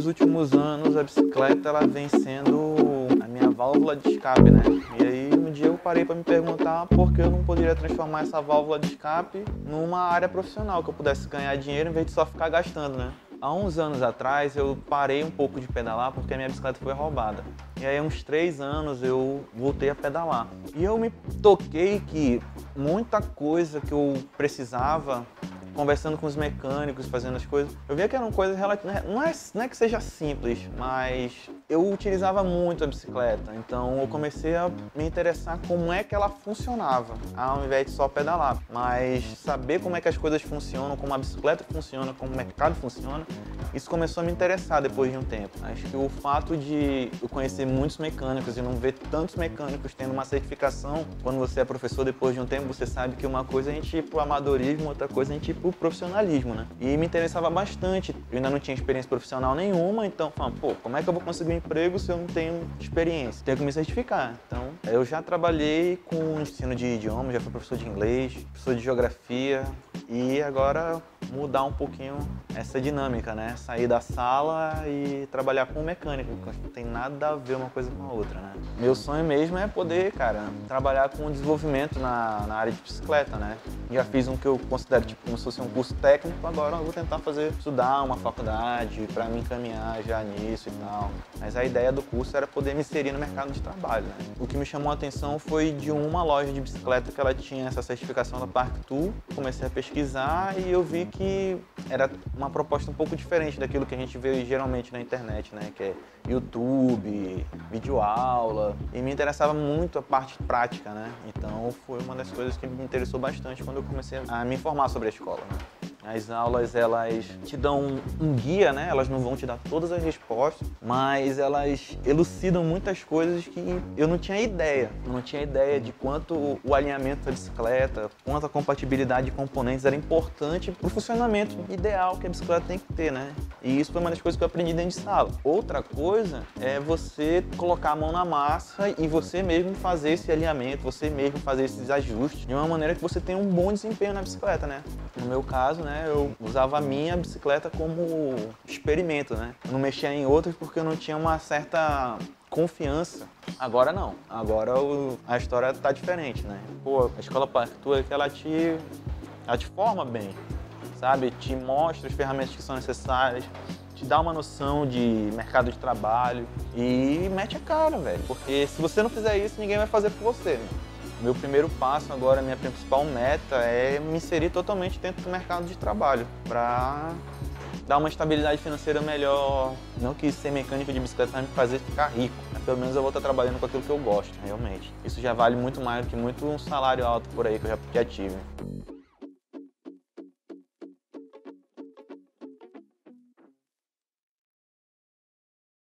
nos últimos anos a bicicleta ela vem sendo a minha válvula de escape, né? E aí um dia eu parei para me perguntar por que eu não poderia transformar essa válvula de escape numa área profissional, que eu pudesse ganhar dinheiro em vez de só ficar gastando, né? Há uns anos atrás eu parei um pouco de pedalar porque a minha bicicleta foi roubada. E aí há uns 3 anos eu voltei a pedalar. E eu me toquei que muita coisa que eu precisava, conversando com os mecânicos, fazendo as coisas, eu via que eram coisas relativamente... Não é que seja simples, mas eu utilizava muito a bicicleta. Então eu comecei a me interessar como é que ela funcionava, ao invés de só pedalar. Mas saber como é que as coisas funcionam, como a bicicleta funciona, como o mercado funciona, isso começou a me interessar depois de um tempo. Acho que o fato de eu conhecer muitos mecânicos e não ver tantos mecânicos tendo uma certificação, quando você é professor depois de um tempo, você sabe que uma coisa a gente ir pro amadorismo, outra coisa a gente ir pro profissionalismo, né? E me interessava bastante. Eu ainda não tinha experiência profissional nenhuma, então, pô, como é que eu vou conseguir um emprego se eu não tenho experiência? Tenho que me certificar. Então, eu já trabalhei com ensino de idioma, já fui professor de inglês, professor de geografia, e agora mudar um pouquinho essa dinâmica, né? Sair da sala e trabalhar com mecânico, porque não tem nada a ver uma coisa com a outra, né? Meu sonho mesmo é poder, cara, trabalhar com desenvolvimento na área de bicicleta, né? Já fiz um que eu considero tipo como se fosse um curso técnico, agora eu vou tentar estudar uma faculdade para me encaminhar já nisso e tal. Mas a ideia do curso era poder me inserir no mercado de trabalho, né? O que me chamou a atenção foi de uma loja de bicicleta que ela tinha essa certificação da Park Tool. Comecei a pesquisar e eu vi que era uma proposta um pouco diferente daquilo que a gente vê geralmente na internet, né? Que é YouTube, videoaula, e me interessava muito a parte prática, né? Então foi uma das coisas que me interessou bastante quando eu comecei a me informar sobre a escola, né? As aulas, elas te dão um guia, né? Elas não vão te dar todas as respostas, mas elas elucidam muitas coisas que eu não tinha ideia. Eu não tinha ideia de quanto o alinhamento da bicicleta, quanto a compatibilidade de componentes era importante para o funcionamento ideal que a bicicleta tem que ter, né? E isso foi uma das coisas que eu aprendi dentro de sala. Outra coisa é você colocar a mão na massa e você mesmo fazer esse alinhamento, você mesmo fazer esses ajustes de uma maneira que você tenha um bom desempenho na bicicleta, né? No meu caso, né? Eu usava a minha bicicleta como experimento, né? Eu não mexia em outras porque eu não tinha uma certa confiança. Agora não. Agora a história tá diferente, né? Pô, a Escola Park Tool é que ela te forma bem, sabe? Te mostra as ferramentas que são necessárias, te dá uma noção de mercado de trabalho e mete a cara, velho. Porque se você não fizer isso, ninguém vai fazer por você, né? Meu primeiro passo agora, minha principal meta é me inserir totalmente dentro do mercado de trabalho para dar uma estabilidade financeira melhor. Não que ser mecânico de bicicleta vai me fazer ficar rico, mas pelo menos eu vou estar trabalhando com aquilo que eu gosto, realmente. Isso já vale muito mais do que muito um salário alto por aí que eu já tive.